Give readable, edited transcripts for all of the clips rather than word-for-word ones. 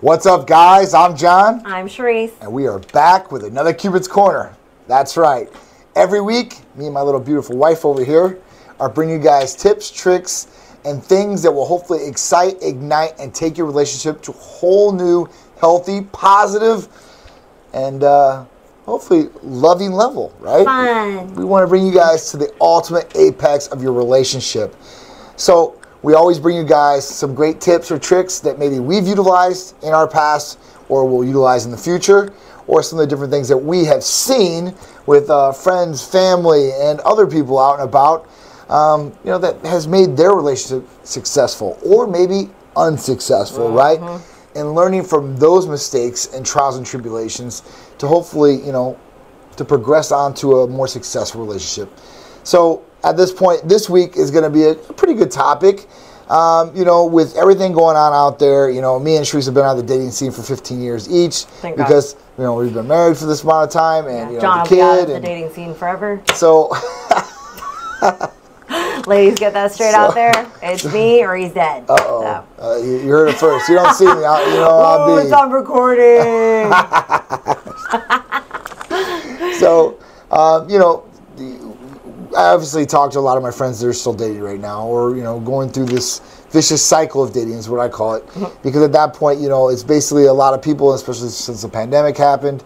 What's up, guys? I'm John. I'm Sharisse. And we are back with another Cupid's Corner. That's right. Every week, me and my little beautiful wife over here are bringing you guys tips, tricks, and things that will hopefully excite, ignite, and take your relationship to a whole new, healthy, positive, and hopefully loving level, right? Fun. We want to bring you guys to the ultimate apex of your relationship. So we always bring you guys some great tips or tricks that maybe we've utilized in our past or will utilize in the future, or some of the different things that we have seen with friends, family, and other people out and about, you know, that has made their relationship successful or maybe unsuccessful, right? And learning from those mistakes and trials and tribulations to hopefully, you know, to progress on to a more successful relationship. So at this point, this week is going to be a pretty good topic. You know, with everything going on out there, you know, me and Sharisse have been on the dating scene for 15 years each. Thank God. Because, you know, we've been married for this amount of time, and, you know, John, the kid. John, the dating scene forever. So. Ladies, get that straight out there. It's me or he's dead. Uh-oh. So. You heard it first. You don't see me. You know, I'll be. It's on recording. So, you know, I obviously talk to a lot of my friends that are still dating right now, or, you know, going through this vicious cycle of dating is what I call it. Because at that point, you know, it's basically a lot of people, especially since the pandemic happened,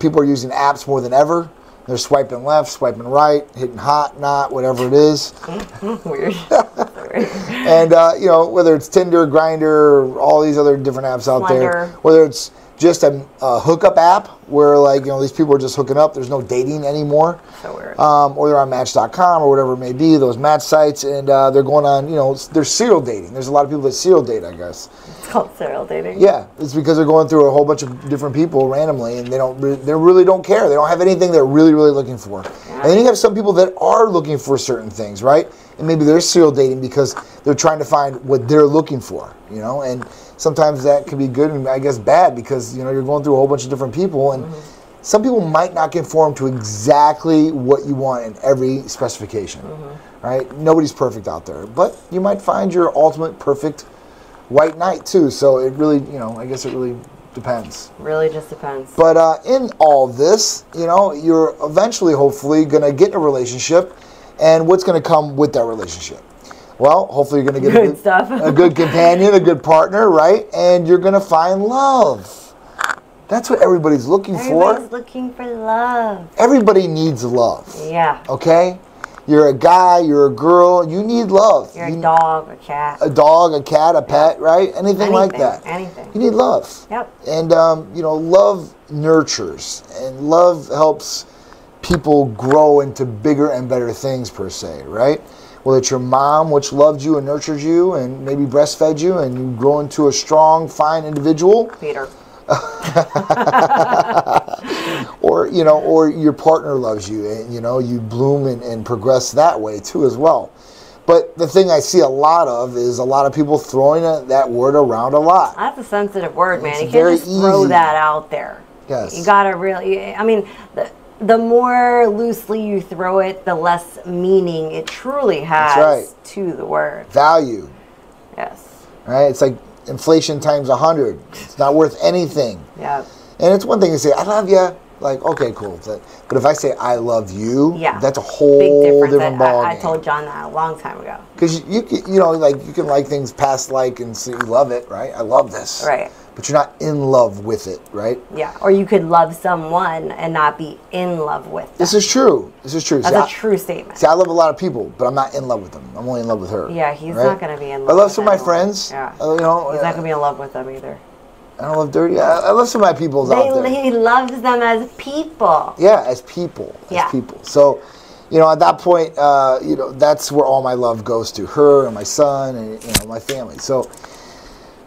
people are using apps more than ever. They're swiping left, swiping right, hitting hot, not, whatever it is. Weird. And, you know, whether it's Tinder, Grindr, all these other different apps out there, whether it's just a hookup app where, like, you know, these people are just hooking up. There's no dating anymore. So weird. Or they're on match.com or whatever it may be, those match sites, and they're going on, you know, they're serial dating. There's a lot of people that serial date, I guess. It's called serial dating. Yeah, it's because they're going through a whole bunch of different people randomly, and they really don't care. They don't have anything they're really, really looking for. Yeah. And then you have some people that are looking for certain things, right? And maybe they're serial dating because they're trying to find what they're looking for, you know, and sometimes that can be good and, I guess, bad, because, you know, you're going through a whole bunch of different people, and some people might not conform to exactly what you want in every specification, right? Nobody's perfect out there, but you might find your ultimate perfect white knight too. So it really, you know, I guess it really depends. Really just depends. But in all this, you know, you're eventually, hopefully, going to get in a relationship, and what's going to come with that relationship? Well, hopefully you're going to get a good companion, a good partner, right? And you're going to find love. That's what everybody's looking for. Everybody's looking for love. Everybody needs love. Yeah. Okay? You're a guy, you're a girl, you need love. You're a dog, a cat. A dog, a cat, a pet, right? Anything like that. Anything. You need love. Yep. And, you know, love nurtures, and love helps people grow into bigger and better things, per se, right? Well, it's your mom, which loved you and nurtured you and maybe breastfed you, and you grow into a strong, fine individual. Peter. Or, you know, or your partner loves you, and, you know, you bloom and progress that way too as well. But the thing I see a lot of is a lot of people throwing that word around a lot. That's a sensitive word, man. You can't just throw that out there. Yes. You gotta really, I mean, the more loosely you throw it, the less meaning it truly has to the word. Value. Yes. Right? It's like inflation times 100. It's not worth anything. Yeah. And it's one thing to say, I love you. Like, okay, cool. But if I say, I love you, that's a whole different ballgame. I told John that a long time ago. Because, you know, like, you can like things past like and say you love it, right? I love this. Right. But you're not in love with it, right? Yeah, or you could love someone and not be in love with them. This is true. This is true. That's a true statement. See, I love a lot of people, but I'm not in love with them. I'm only in love with her. Yeah, he's not going to be in love with them. I love some of my friends. Yeah. You know, he's not going to be in love with them either. I don't love dirty. I love some of my people out there. He loves them as people. Yeah, as people. As people. So, you know, at that point, you know, that's where all my love goes to her and my son and, you know, my family. So,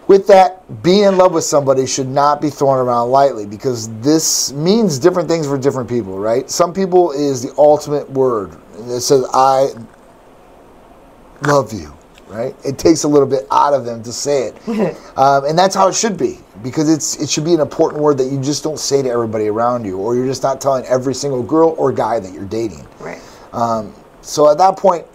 with that, being in love with somebody should not be thrown around lightly, because this means different things for different people, right? Some people is the ultimate word. It says, I love you, right? It takes a little bit out of them to say it. And that's how it should be, because it should be an important word that you just don't say to everybody around you, or you're just not telling every single girl or guy that you're dating. Right. So at that point,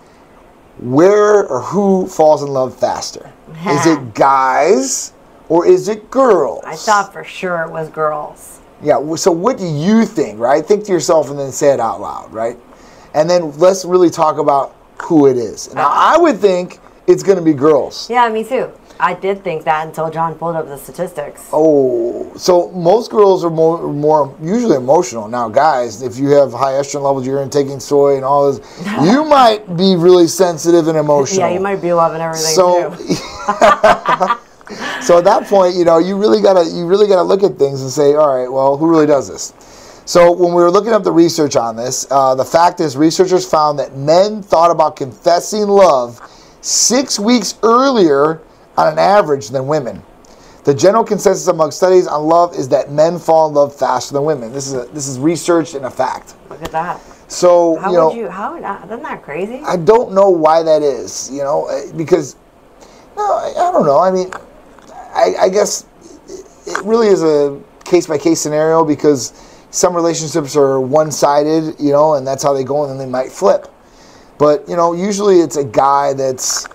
where or who falls in love faster? Is it guys or is it girls? I thought for sure it was girls. Yeah, so what do you think, right? Think to yourself and then say it out loud, right? And then let's really talk about who it is. Now, I would think it's going to be girls. Yeah, me too. I did think that until John pulled up the statistics. Oh, so most girls are more usually emotional. Now, guys, if you have high estrogen levels, you're taking soy and all this, you might be really sensitive and emotional. Yeah, you might be loving everything too. So at that point, you know, you really gotta look at things and say, all right, well, who really does this? So when we were looking up the research on this, the fact is researchers found that men thought about confessing love 6 weeks earlier on an average than women. The general consensus among studies on love is that men fall in love faster than women. This is research and a fact. Look at that. So how isn't that crazy? I don't know why that is. You know, because I don't know. I mean, I guess it really is a case-by-case scenario, because some relationships are one-sided, you know, and that's how they go, and then they might flip. But, you know, usually it's a guy that's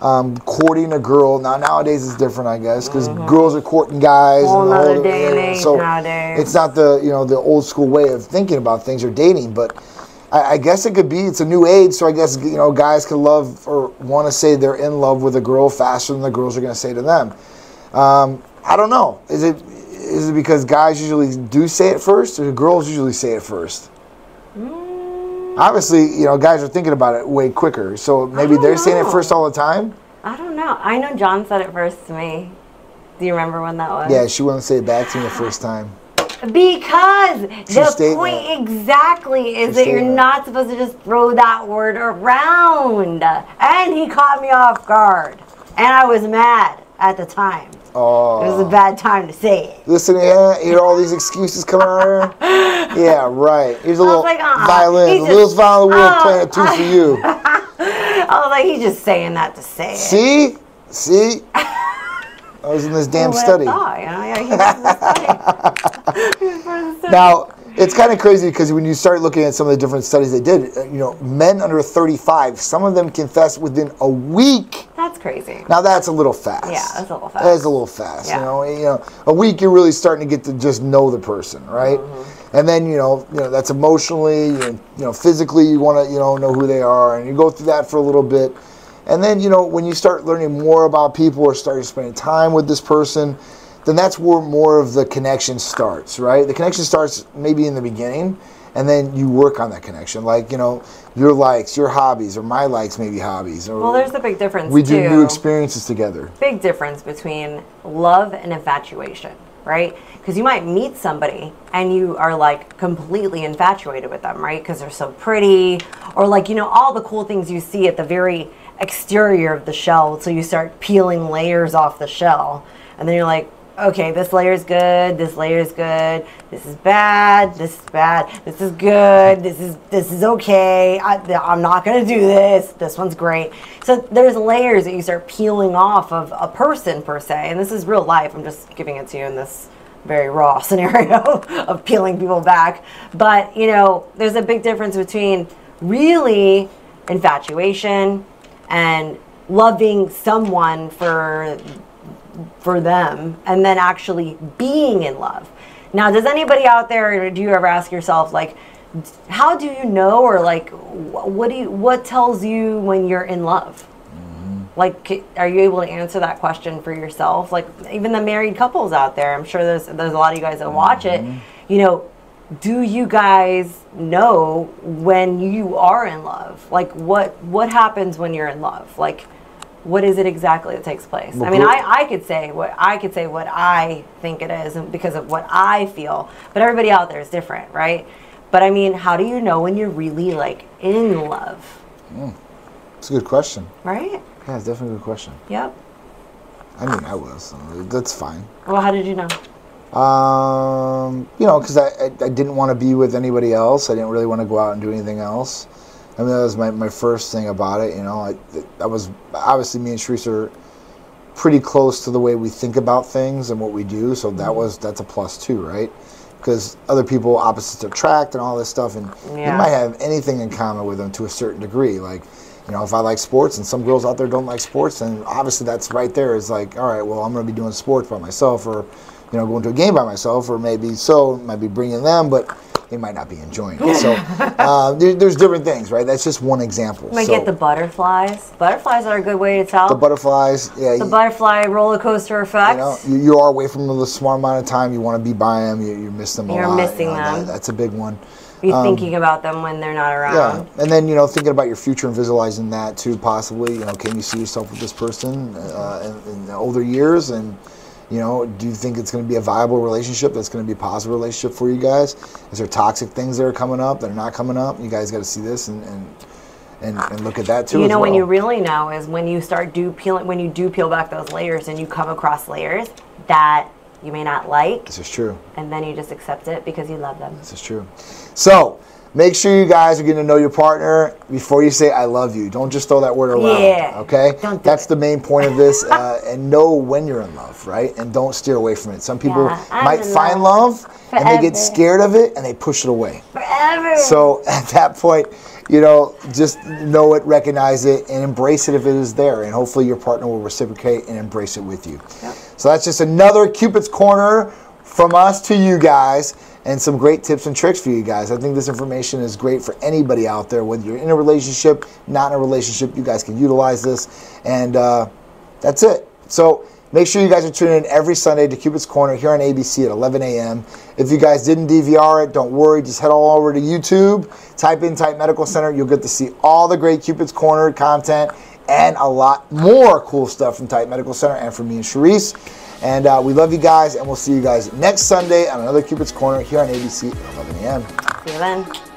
courting a girl. Now, nowadays it's different, I guess, because girls are courting guys. Whole other day and age nowadays. It's not the, you know, the old-school way of thinking about things or dating, but I guess it could be, it's a new age, so I guess, you know, guys could love or want to say they're in love with a girl faster than the girls are going to say to them. I don't know. Is it because guys usually do say it first, or do girls usually say it first? Obviously, you know, guys are thinking about it way quicker, so maybe they're saying it first all the time. I don't know. I know John said it first to me. Do you remember when that was? Yeah, she wouldn't say it back to me the first time. Because the point exactly is that you're not supposed to just throw that word around. And he caught me off guard. And I was mad at the time. Oh. It was a bad time to say it. Listen, yeah, hear all these excuses coming out here? Yeah, right. Here's a little violin. A little violin wheel playing a two for you. I was like, he's just saying that to say it. See? See? I was in this damn study. Now, it's kind of crazy, because when you start looking at some of the different studies they did, you know, men under 35, some of them confessed within a week. That's crazy. Now, that's a little fast. Yeah, that's a little fast. That is a little fast. Yeah. You know, a week, you're really starting to get to just know the person, right? Mm-hmm. And then, you know, that's emotionally, you know, physically, you want to, know who they are, and you go through that for a little bit. And then, you know, when you start learning more about people or starting spending time with this person, then that's where more of the connection starts, right? The connection starts maybe in the beginning, and then you work on that connection. Like, you know, your likes, your hobbies, or my likes, maybe hobbies. Or well, there's a big difference, we do new experiences together. Big difference between love and infatuation, right? Because you might meet somebody and you are like completely infatuated with them, right? Because they're so pretty, or like, you know, all the cool things you see at the very exterior of the shell. So you start peeling layers off the shell, and then you're like, okay, this layer is good, this layer is good, this is bad, this is bad, this is good, this is okay, I'm not gonna do this one's great. So there's layers that you start peeling off of a person, per se, and this is real life. I'm just giving it to you in this very raw scenario of peeling people back. But you know, there's a big difference between really infatuation and loving someone for them, and then actually being in love. Now, does anybody out there, or do you ever ask yourself, like, how do you know, or like, what tells you when you're in love? Like, are you able to answer that question for yourself? Like, even the married couples out there, I'm sure there's a lot of you guys that watch it. You know, do you guys know when you are in love? Like, what happens when you're in love? Like, what is it exactly that takes place? I mean, I could say what I think it is, and because of what I feel, but everybody out there is different, right? But I mean, how do you know when you're really like in love? It's a good question, right? Yeah, it's definitely a good question. Yep. I mean, I was. So that's fine. Well, how did you know? You know, because I didn't want to be with anybody else. I didn't really want to go out and do anything else. I mean, that was my first thing about it. You know, I was obviously, me and Sharisse are pretty close to the way we think about things and what we do. So that's a plus too, right? Because other people, opposites attract and all this stuff, and you might have anything in common with them to a certain degree. Like, You know, if I like sports and some girls out there don't like sports, then obviously that's right there. It's like, all right, well, I'm going to be doing sports by myself, or, you know, going to a game by myself, or maybe so, might be bringing them, but they might not be enjoying it. So there's different things, right? That's just one example. You might get the butterflies. Butterflies are a good way to tell. The butterflies, yeah. The butterfly roller coaster effect. You know, you are away from them a small amount of time. You want to be by them. You miss them a lot. You're missing them. That's a big one. You're thinking about them when they're not around. Yeah, and then, you know, thinking about your future and visualizing that too, possibly. You know, can you see yourself with this person in the older years? And, you know, do you think it's going to be a viable relationship that's going to be a positive relationship for you guys? Is there toxic things that are coming up that are not coming up? You guys got to see this and look at that too. You know, when you really know is when you start peel back those layers and you come across layers that you may not like. This is true. And then you just accept it because you love them. This is true. So make sure you guys are getting to know your partner before you say I love you. Don't just throw that word around. Yeah. Okay? That's the main point of this. And know when you're in love, right? And don't steer away from it. Some people might find love and they get scared of it and they push it away. Forever. So at that point, you know, just know it, recognize it, and embrace it if it is there. And hopefully your partner will reciprocate and embrace it with you. Yep. So that's just another Cupid's Corner from us to you guys, and some great tips and tricks for you guys. I think this information is great for anybody out there, whether you're in a relationship, not in a relationship, you guys can utilize this. And that's it. So make sure you guys are tuning in every Sunday to Cupid's Corner here on ABC at 11 a.m. If you guys didn't DVR it, don't worry. Just head all over to YouTube, type in Titan Medical Center. You'll get to see all the great Cupid's Corner content and a lot more cool stuff from Titan Medical Center and from me and Sharisse. And we love you guys, and we'll see you guys next Sunday on another Cupid's Corner here on ABC at 11 a.m. See you then.